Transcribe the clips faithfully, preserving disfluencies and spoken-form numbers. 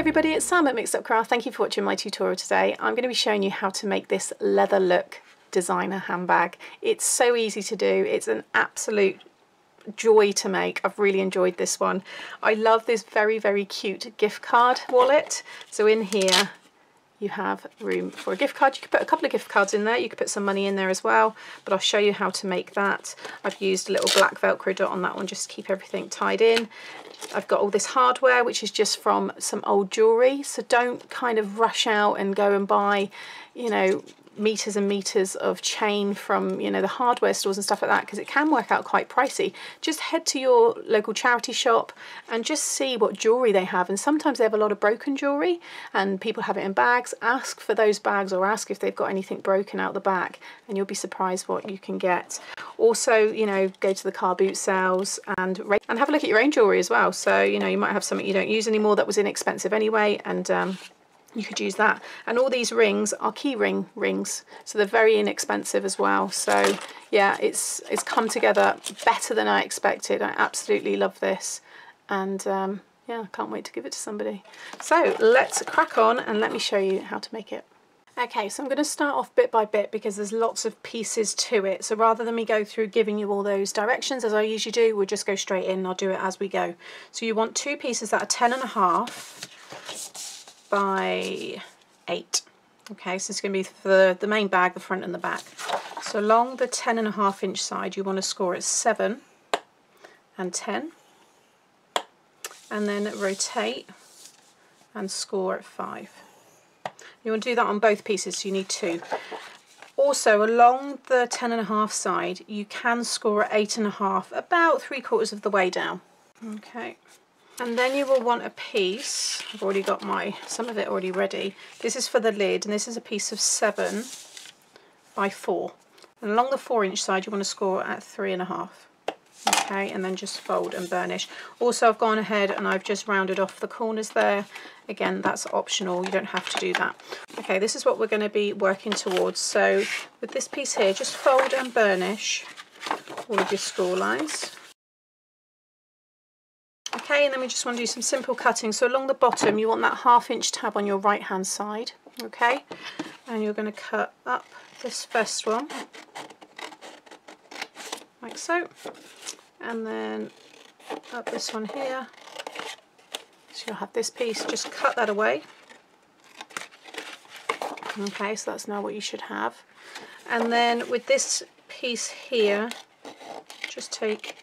everybody, it's Sam at Mixed Up Craft. Thank you for watching my tutorial today. I'm going to be showing you how to make this leather look designer handbag. It's so easy to do. It's an absolute joy to make. I've really enjoyed this one. I love this very, very cute gift card wallet. So in here you have room for a gift card. You could put a couple of gift cards in there. You could put some money in there as well, but I'll show you how to make that. I've used a little black Velcro dot on that one just to keep everything tied in. I've got all this hardware, which is just from some old jewelry. So don't kind of rush out and go and buy, you know, meters and meters of chain from, you know, the hardware stores and stuff like that, because it can work out quite pricey. Just head to your local charity shop and just see what jewelry they have, and sometimes they have a lot of broken jewelry and people have it in bags. Ask for those bags, or ask if they've got anything broken out the back, and you'll be surprised what you can get. Also, you know, go to the car boot sales and and have a look at your own jewelry as well. So, you know, you might have something you don't use anymore that was inexpensive anyway, and um you could use that. And all these rings are key ring rings, so they're very inexpensive as well. So yeah, it's it's come together better than I expected. I absolutely love this, and um, yeah, I can't wait to give it to somebody. So let's crack on and let me show you how to make it. Okay, so I'm going to start off bit by bit because there's lots of pieces to it. So rather than me go through giving you all those directions as I usually do, we'll just go straight in and I'll do it as we go. So you want two pieces that are ten and a half by eight. Okay, so it's going to be for the, the main bag, the front and the back. So along the ten and a half inch side, you want to score at seven and ten, and then rotate and score at five. You want to do that on both pieces, so you need two. Also along the ten and a half side, you can score at eight and a half, about three quarters of the way down. Okay. And then you will want a piece. I've already got my some of it already ready. This is for the lid, and this is a piece of seven by four. And along the four inch side, you want to score at three and a half. Okay, and then just fold and burnish. Also, I've gone ahead and I've just rounded off the corners there. Again, that's optional. You don't have to do that. Okay, this is what we're going to be working towards. So with this piece here, just fold and burnish all of your score lines. Okay, and then we just want to do some simple cutting. So along the bottom, you want that half inch tab on your right hand side. Okay, and you're going to cut up this first one like so, and then up this one here. So you'll have this piece, just cut that away. Okay, so that's now what you should have. And then with this piece here, just take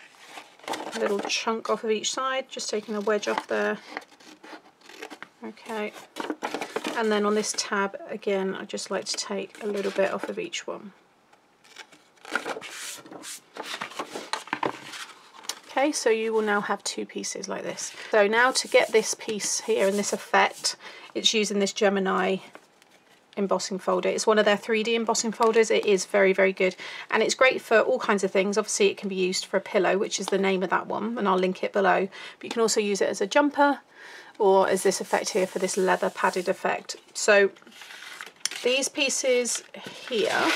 a little chunk off of each side, just taking a wedge off there. Okay, and then on this tab again, I just like to take a little bit off of each one. Okay, so you will now have two pieces like this. So now to get this piece here and this effect, it's using this Gemini embossing folder. It's one of their three D embossing folders. It is very, very good, and it's great for all kinds of things. Obviously it can be used for a pillow, which is the name of that one, and I'll link it below, but you can also use it as a jumper or as this effect here for this leather padded effect. So these pieces here,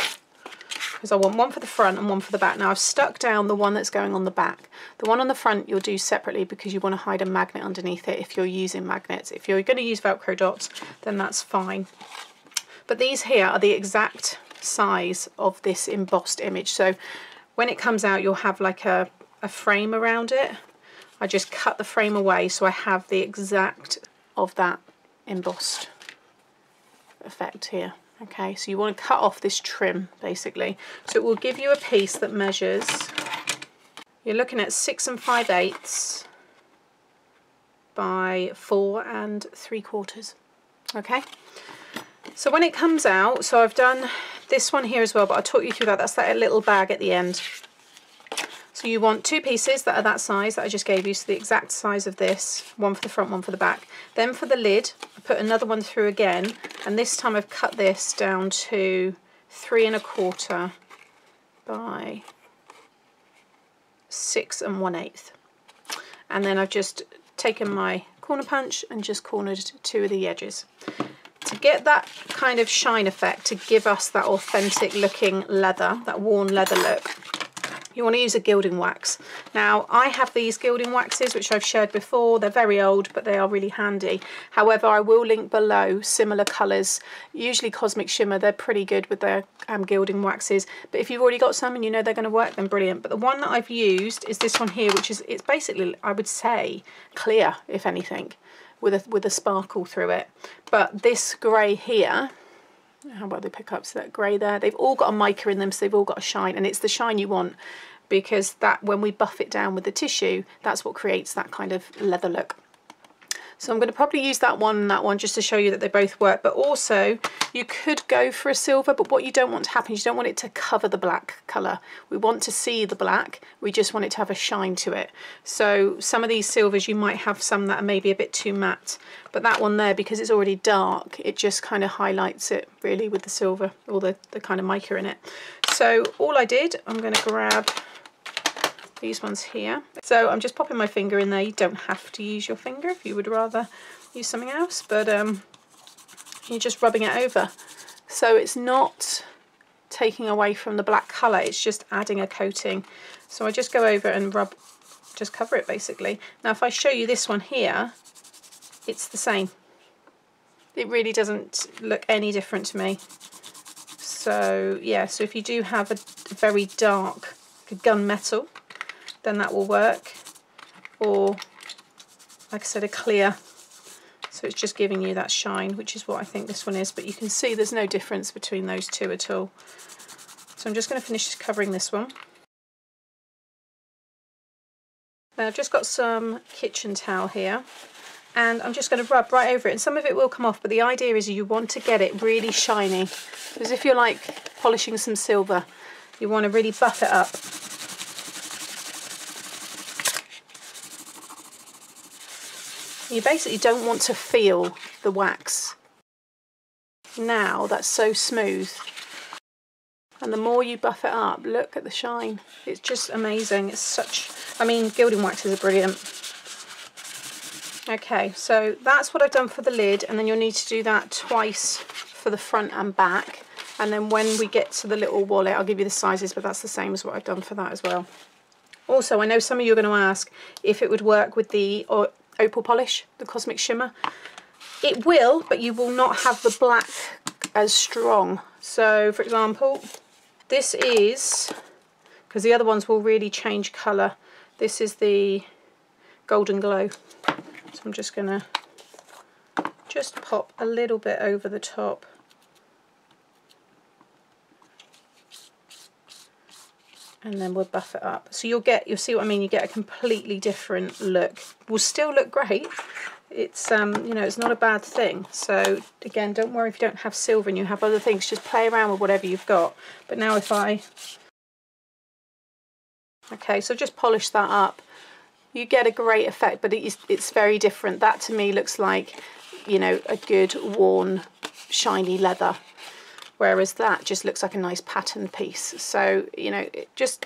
because I want one for the front and one for the back. Now I've stuck down the one that's going on the back. The one on the front you'll do separately because you want to hide a magnet underneath it if you're using magnets. If you're going to use Velcro dots, then that's fine. But these here are the exact size of this embossed image. So when it comes out, you'll have like a, a frame around it. I just cut the frame away so I have the exact of that embossed effect here. Okay, so you want to cut off this trim basically. So it will give you a piece that measures, you're looking at six and five eighths by four and three quarters. Okay. So when it comes out, so I've done this one here as well, but I taught you through that. That's that little bag at the end. So you want two pieces that are that size that I just gave you, so the exact size of this, one for the front, one for the back. Then for the lid, I put another one through again, and this time I've cut this down to three and a quarter by six and one eighth. And then I've just taken my corner punch and just cornered two of the edges. To get that kind of shine effect, to give us that authentic looking leather, that worn leather look, you want to use a gilding wax. Now I have these gilding waxes which I've shared before. They're very old, but they are really handy. However, I will link below similar colours, usually Cosmic Shimmer. They're pretty good with their um, gilding waxes, but if you've already got some and you know they're going to work, then brilliant. But the one that I've used is this one here, which is, it's basically, I would say, clear, if anything, with a, with a sparkle through it. But this grey here, how about the pickups, that grey there, they've all got a mica in them, so they've all got a shine, and it's the shine you want, because that, when we buff it down with the tissue, that's what creates that kind of leather look. So I'm going to probably use that one and that one just to show you that they both work. But also you could go for a silver, but what you don't want to happen is you don't want it to cover the black colour. We want to see the black, we just want it to have a shine to it. So some of these silvers, you might have some that are maybe a bit too matte, but that one there, because it's already dark, it just kind of highlights it really with the silver, or the, the kind of mica in it. So all I did, I'm going to grab these ones here. So I'm just popping my finger in there. You don't have to use your finger if you would rather use something else, but um, you're just rubbing it over. So it's not taking away from the black colour, it's just adding a coating. So I just go over and rub, just cover it basically. Now if I show you this one here, it's the same. It really doesn't look any different to me. So yeah, so if you do have a very dark gunmetal, then that will work, or like I said, a clear. So it's just giving you that shine, which is what I think this one is, but you can see there's no difference between those two at all. So I'm just going to finish covering this one. Now I've just got some kitchen towel here, and I'm just going to rub right over it, and some of it will come off, but the idea is you want to get it really shiny, because if you're like polishing some silver, you want to really buff it up. You basically don't want to feel the wax. Now that's so smooth. And the more you buff it up, look at the shine. It's just amazing. It's such, I mean, gilding waxes are brilliant. Okay, so that's what I've done for the lid, and then you'll need to do that twice for the front and back. And then when we get to the little wallet, I'll give you the sizes, but that's the same as what I've done for that as well. Also, I know some of you are going to ask if it would work with the or opal polish, the Cosmic Shimmer. It will, but you will not have the black as strong. So for example, this is, because the other ones will really change colour, this is the Golden Glow. So I'm just gonna just pop a little bit over the top. And then we'll buff it up. So you'll get, you'll see what I mean, you get a completely different look. Will still look great. It's, um, you know, it's not a bad thing. So again, don't worry if you don't have silver and you have other things, just play around with whatever you've got. But now if I, okay, so just polish that up. You get a great effect, but it is, it's very different. That to me looks like, you know, a good worn, shiny leather. Whereas that just looks like a nice pattern piece. So, you know, just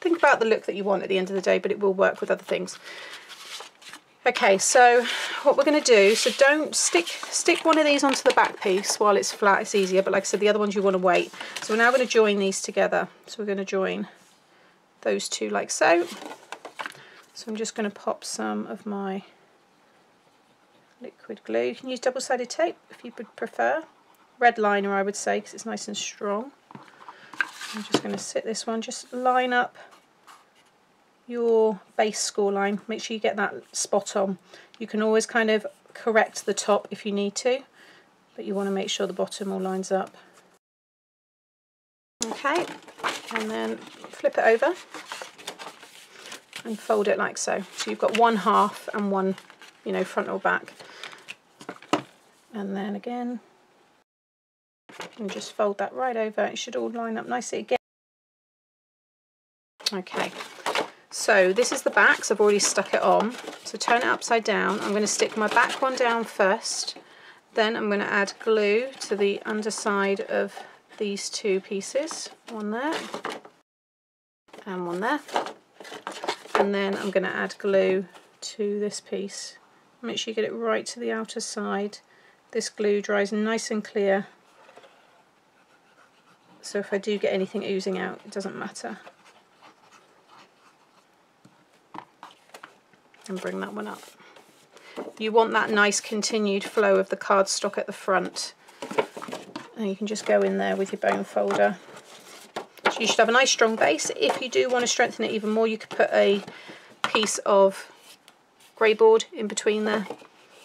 think about the look that you want at the end of the day, but it will work with other things. Okay, so what we're going to do, so don't stick stick one of these onto the back piece while it's flat, it's easier, but like I said, the other ones you want to wait. So we're now going to join these together. So we're going to join those two like so. So I'm just going to pop some of my liquid glue. You can use double-sided tape if you would prefer. Red Liner, I would say, because it's nice and strong. I'm just going to sit this one, just line up your base score line, make sure you get that spot on. You can always kind of correct the top if you need to, but you want to make sure the bottom all lines up. Okay, and then flip it over and fold it like so. So you've got one half and one, you know, front or back. And then again, and just fold that right over. It should all line up nicely again. Okay, so this is the back, so I've already stuck it on. So turn it upside down. I'm going to stick my back one down first, then I'm going to add glue to the underside of these two pieces, one there and one there, and then I'm going to add glue to this piece. Make sure you get it right to the outer side. This glue dries nice and clear. So if I do get anything oozing out, it doesn't matter. and bring that one up. You want that nice continued flow of the cardstock at the front, and you can just go in there with your bone folder. So you should have a nice strong base. If you do want to strengthen it even more, you could put a piece of grey board in between there,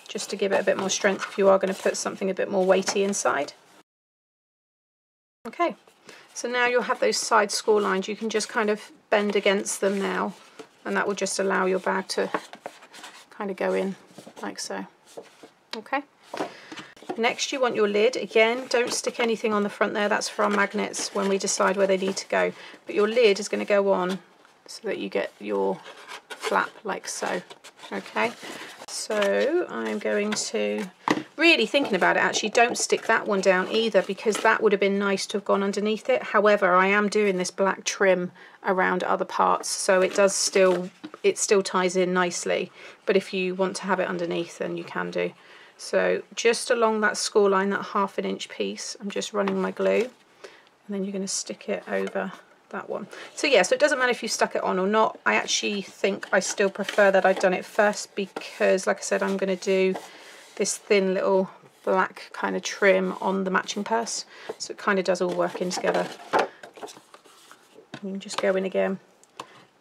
just to give it a bit more strength if you are going to put something a bit more weighty inside. Okay, so now you'll have those side score lines. You can just kind of bend against them now, and that will just allow your bag to kind of go in like so. Okay, next you want your lid. Again, don't stick anything on the front there, that's for our magnets when we decide where they need to go, but your lid is going to go on so that you get your flap like so. Okay, so I'm going to, really thinking about it actually, don't stick that one down either, because that would have been nice to have gone underneath it. However, I am doing this black trim around other parts, so it does still, it still ties in nicely, but if you want to have it underneath then you can do. So just along that score line, that half an inch piece, I'm just running my glue, and then you're going to stick it over that one. So yeah, so it doesn't matter if you stuck it on or not. I actually think I still prefer that I've done it first, because like I said, I'm going to do this thin little black kind of trim on the matching purse, so it kind of does all work in together. You can just go in again,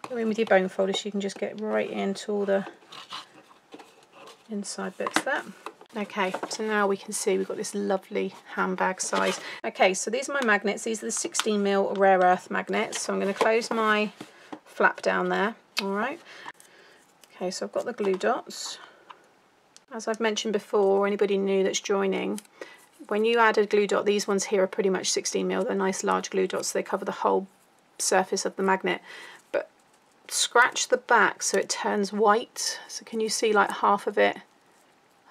go in with your bone folder so you can just get right into all the inside bits there. Okay, so now we can see we've got this lovely handbag size. Okay, so these are my magnets. These are the sixteen mil rare earth magnets. So I'm going to close my flap down there. All right. Okay, so I've got the glue dots. As I've mentioned before, anybody new that's joining, when you add a glue dot, these ones here are pretty much sixteen mil. They're nice large glue dots. They cover the whole surface of the magnet. But scratch the back so it turns white. So can you see like half of it?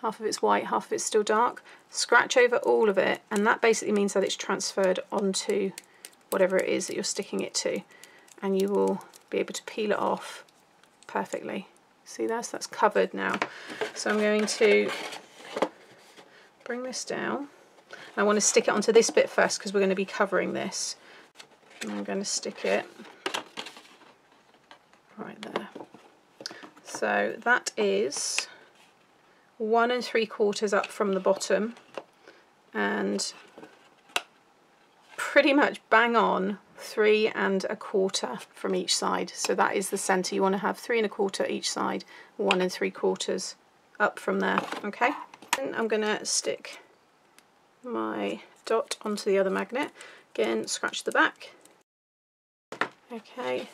Half of it's white, half of it's still dark. Scratch over all of it, and that basically means that it's transferred onto whatever it is that you're sticking it to, and you will be able to peel it off perfectly. See that? So that's covered now. So I'm going to bring this down. I want to stick it onto this bit first because we're going to be covering this. And I'm going to stick it right there. So that is one and three quarters up from the bottom, and pretty much bang on three and a quarter from each side. So that is the center. You want to have three and a quarter each side, one and three quarters up from there. Okay, and I'm gonna stick my dot onto the other magnet again. Scratch the back. Okay,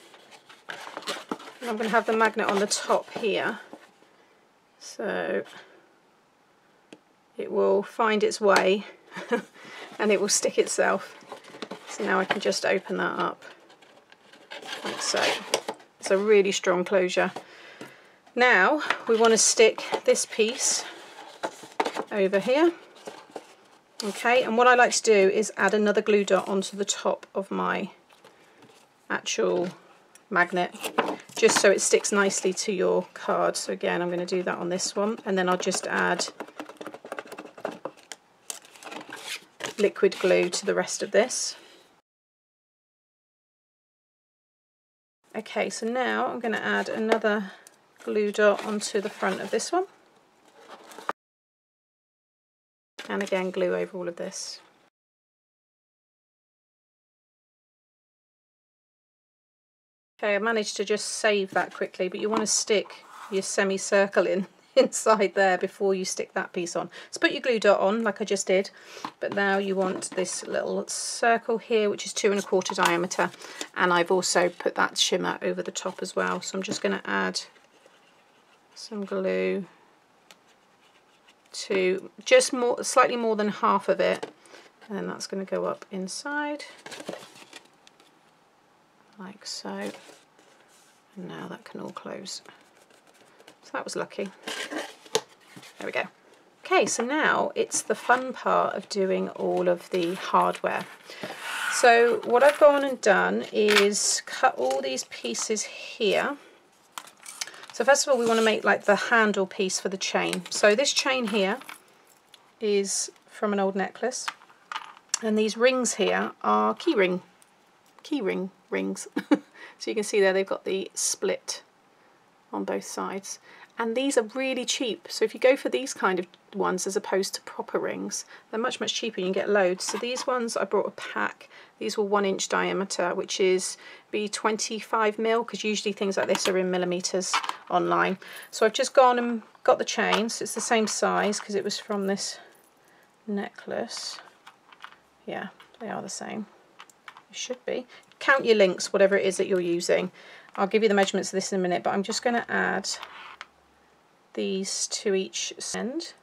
and I'm gonna have the magnet on the top here, so it will find its way and it will stick itself. So now I can just open that up like so. It's a really strong closure. Now we want to stick this piece over here. Okay, and what I like to do is add another glue dot onto the top of my actual magnet, just so it sticks nicely to your card. So again, I'm going to do that on this one, and then I'll just add liquid glue to the rest of this. Okay, so now I'm going to add another glue dot onto the front of this one, and again glue over all of this. Okay, I managed to just save that quickly, but you want to stick your semicircle in inside there before you stick that piece on. So put your glue dot on like I just did, but now you want this little circle here, which is two and a quarter diameter, and I've also put that shimmer over the top as well. So I'm just going to add some glue to just more, slightly more than half of it, and then that's going to go up inside. Like so, and now that can all close. So that was lucky. There we go. Okay, so now it's the fun part of doing all of the hardware. So what I've gone and done is cut all these pieces here. So first of all, we want to make like the handle piece for the chain. So this chain here is from an old necklace, and these rings here are key ring key ring rings. So you can see there they've got the split on both sides, and these are really cheap, so if you go for these kind of ones as opposed to proper rings, they're much much cheaper and you can get loads. So these ones, I brought a pack. These were one inch diameter, which is be twenty-five mil, because usually things like this are in millimeters online. So I've just gone and got the chain, so it's the same size because it was from this necklace. Yeah, they are the same, it should be. Count your links, whatever it is that you're using. I'll give you the measurements of this in a minute, but I'm just going to add these to each end.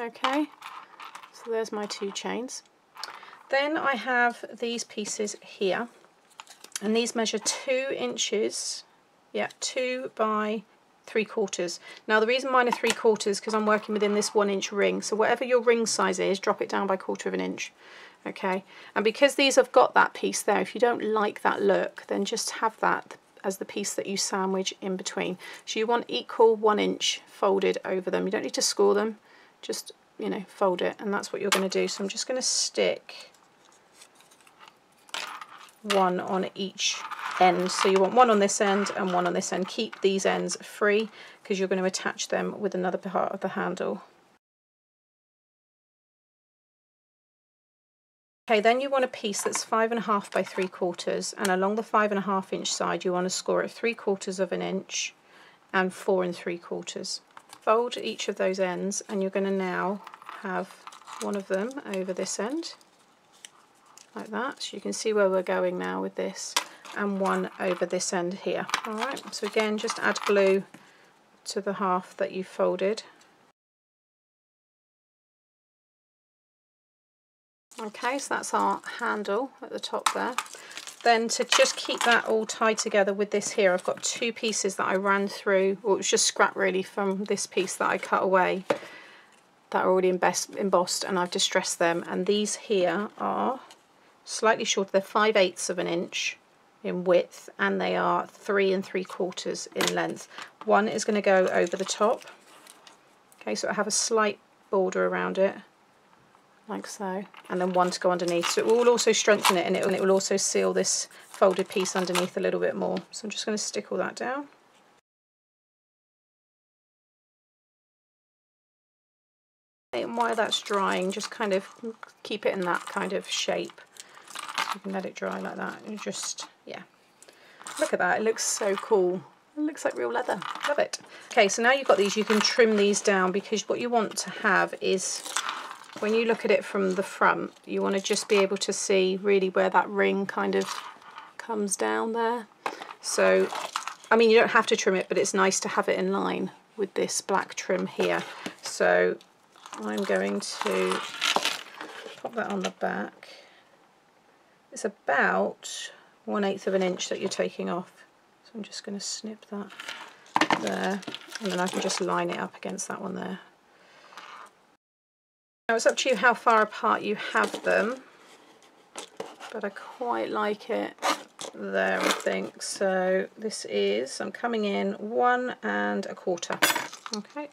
Okay, so there's my two chains. Then I have these pieces here, and these measure two inches, yeah, two by three quarters. Now the reason mine are three quarters because I'm working within this one inch ring, so whatever your ring size is, drop it down by quarter of an inch. Okay, and because these have got that piece there, if you don't like that look, then just have that as the piece that you sandwich in between. So you want equal one inch folded over them. You don't need to score them, just, you know, fold it, and that's what you're going to do. So I'm just going to stick one on each end. So you want one on this end and one on this end. Keep these ends free because you're going to attach them with another part of the handle. Okay, then you want a piece that's five and a half by three quarters, and along the five and a half inch side you want to score at three quarters of an inch and four and three quarters. Fold each of those ends, and you're going to now have one of them over this end like that, so you can see where we're going now with this, and one over this end here. All right, so again just add glue to the half that you folded. Okay, so that's our handle at the top there. Then to just keep that all tied together with this here, I've got two pieces that I ran through, or it was just scrap really from this piece that I cut away that are already embossed, and I've distressed them. And these here are slightly shorter, they're five eighths of an inch in width, and they are three and three quarters in length. One is going to go over the top. Okay, so I have a slight border around it, like so, and then one to go underneath. So it will also strengthen it, and it, and it will also seal this folded piece underneath a little bit more. So I'm just going to stick all that down. And while that's drying, just kind of keep it in that kind of shape. So you can let it dry like that. And just, yeah. Look at that, it looks so cool. It looks like real leather, love it. Okay, so now you've got these, you can trim these down, because what you want to have is, when you look at it from the front, you want to just be able to see really where that ring kind of comes down there. So, I mean, you don't have to trim it, but it's nice to have it in line with this black trim here. So I'm going to pop that on the back. It's about one eighth of an inch that you're taking off. So I'm just going to snip that there, and then I can just line it up against that one there. Now it's up to you how far apart you have them, but I quite like it there, I think. So this is, I'm coming in one and a quarter. Okay.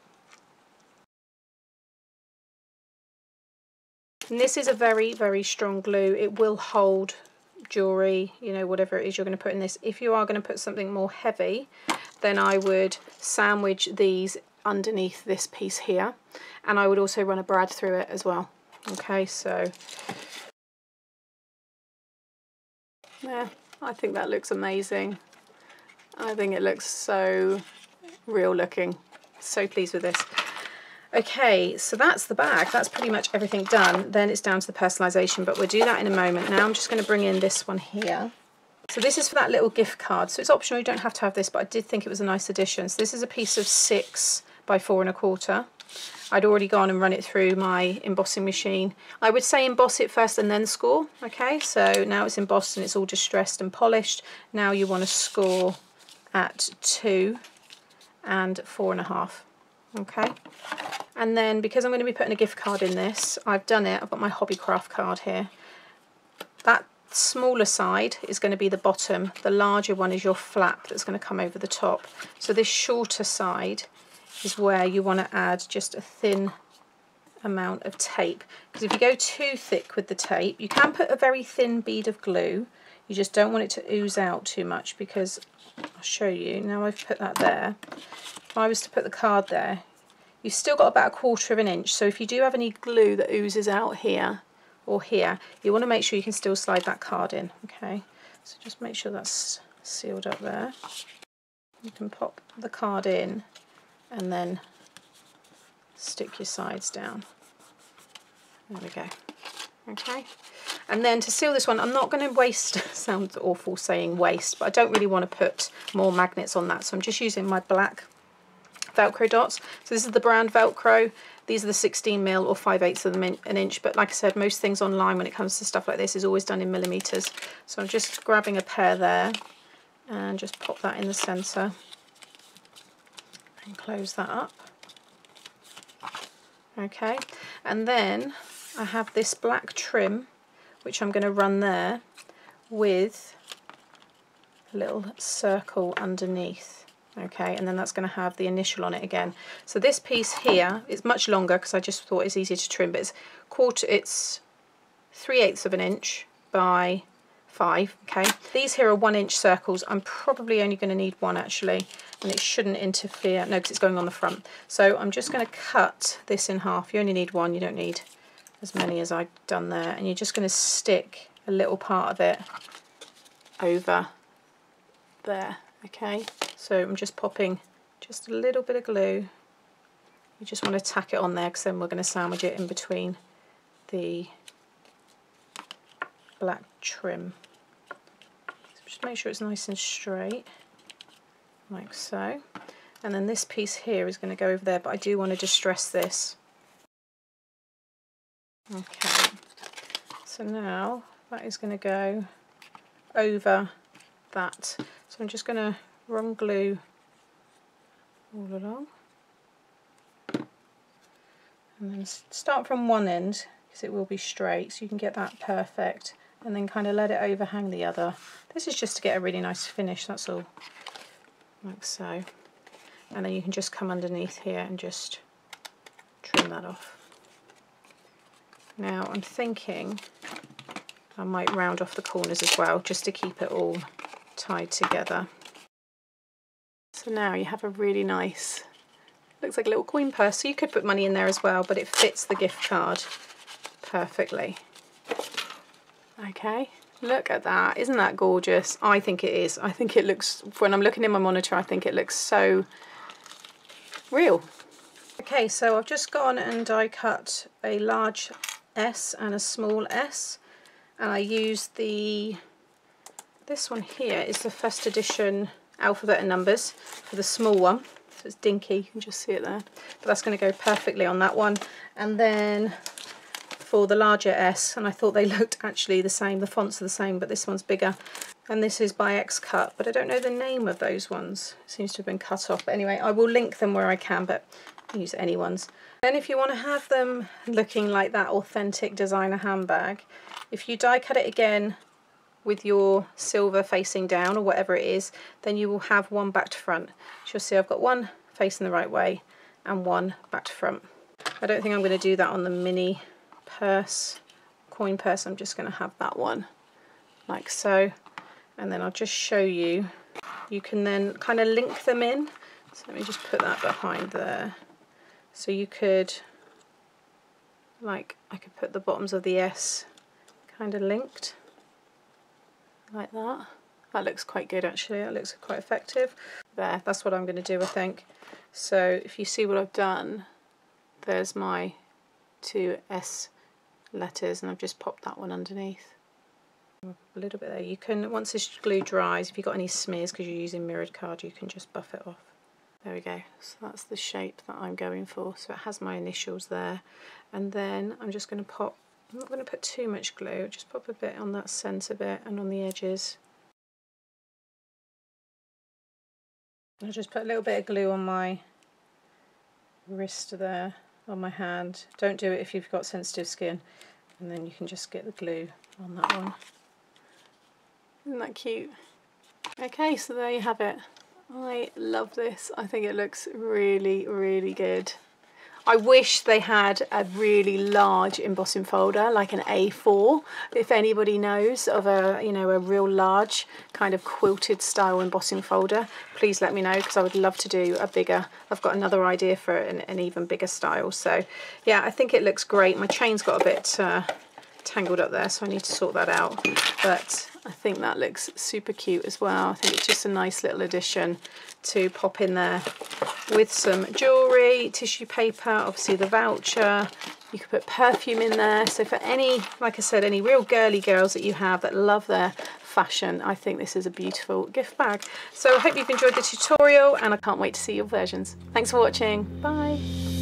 And this is a very, very strong glue. It will hold jewellery, you know, whatever it is you're going to put in this. If you are going to put something more heavy, then I would sandwich these underneath this piece here, and I would also run a brad through it as well. Okay, so yeah, I think that looks amazing. I think it looks so real looking. So pleased with this. Okay, so that's the bag. That's pretty much everything done. Then it's down to the personalisation, but we'll do that in a moment. Now I'm just going to bring in this one here. So this is for that little gift card. So it's optional, you don't have to have this, but I did think it was a nice addition. So this is a piece of six by four and a quarter. I'd already gone and run it through my embossing machine. I would say emboss it first and then score. Okay, so now it's embossed and it's all distressed and polished. Now you want to score at two and four and a half. Okay, and then because I'm going to be putting a gift card in this, I've done it. I've got my Hobbycraft card here. That smaller side is going to be the bottom. The larger one is your flap that's going to come over the top. So this shorter side is where you want to add just a thin amount of tape, because if you go too thick with the tape, you can put a very thin bead of glue, You just don't want it to ooze out too much, because I'll show you, now I've put that there, if I was to put the card there, you've still got about a quarter of an inch, so if you do have any glue that oozes out here or here, you want to make sure you can still slide that card in. Okay, so just make sure that's sealed up there. You can pop the card in and then stick your sides down. There we go. Okay, and then to seal this one, I'm not going to waste, sounds awful saying waste, but I don't really want to put more magnets on that, so I'm just using my black Velcro dots. So this is the brand Velcro. These are the sixteen mil or five eighths of an inch, but like I said, most things online when it comes to stuff like this is always done in millimetres. So I'm just grabbing a pair there and just pop that in the centre and close that up. Okay, and then I have this black trim, which I'm going to run there with a little circle underneath. Okay, and then that's going to have the initial on it again. So this piece here is much longer because I just thought it's easier to trim, but it's quarter, it's three eighths of an inch by five. Okay, these here are one inch circles. I'm probably only going to need one actually, and it shouldn't interfere. No, because it's going on the front. So I'm just going to cut this in half. You only need one. You don't need as many as I've done there, and you're just going to stick a little part of it over there. Okay, so I'm just popping just a little bit of glue. You just want to tack it on there, because then we're going to sandwich it in between the black trim. So just make sure it's nice and straight, like so, and then this piece here is going to go over there, but I do want to distress this. Okay, so now that is going to go over that. So I'm just going to run glue all along and then start from one end, because it will be straight, so you can get that perfect, and then kind of let it overhang the other. This is just to get a really nice finish, that's all, like so, and then you can just come underneath here and just trim that off. Now I'm thinking I might round off the corners as well, just to keep it all tied together. So now you have a really nice, looks like a little coin purse. So you could put money in there as well, but it fits the gift card perfectly. Okay, look at that. Isn't that gorgeous? I think it is. I think it looks, when I'm looking in my monitor, I think it looks so real. Okay, so I've just gone and die cut a large S and a small S, and I used the, this one here is the First Edition alphabet and numbers for the small one, so it's dinky, you can just see it there, but that's going to go perfectly on that one. And then for the larger S, and I thought they looked actually the same, the fonts are the same, but this one's bigger, and this is by X Cut, but I don't know the name of those ones, it seems to have been cut off, but anyway I will link them where I can, but use any ones. Then if you want to have them looking like that authentic designer handbag, if you die cut it again with your silver facing down or whatever it is, then you will have one back to front. So you'll see I've got one facing the right way and one back to front. I don't think I'm going to do that on the mini purse, coin purse, I'm just going to have that one like so, and then I'll just show you, you can then kind of link them in. So let me just put that behind there. So you could, like, I could put the bottoms of the S kind of linked, like that. That looks quite good actually, that looks quite effective. There, that's what I'm going to do I think. So if you see what I've done, there's my two S letters and I've just popped that one underneath. A little bit there, you can, once this glue dries, if you've got any smears because you're using mirrored card, you can just buff it off. There we go, so that's the shape that I'm going for, so it has my initials there, and then I'm just going to pop, I'm not going to put too much glue, just pop a bit on that centre bit and on the edges. I'll just put a little bit of glue on my wrist there, on my hand. Don't do it if you've got sensitive skin, and then you can just get the glue on that one. Isn't that cute? Okay, so there you have it. I love this. I think it looks really, really good. I wish they had a really large embossing folder, like an A four. If anybody knows of a, you know, a real large kind of quilted style embossing folder, please let me know, because I would love to do a bigger. I've got another idea for an, an even bigger style. So yeah, I think it looks great. My chain's got a bit uh, tangled up there, so I need to sort that out, but I think that looks super cute as well. I think it's just a nice little addition to pop in there with some jewellery, tissue paper, obviously the voucher. You could put perfume in there. So for any, like I said, any real girly girls that you have that love their fashion, I think this is a beautiful gift bag. So I hope you've enjoyed the tutorial, and I can't wait to see your versions. Thanks for watching. Bye.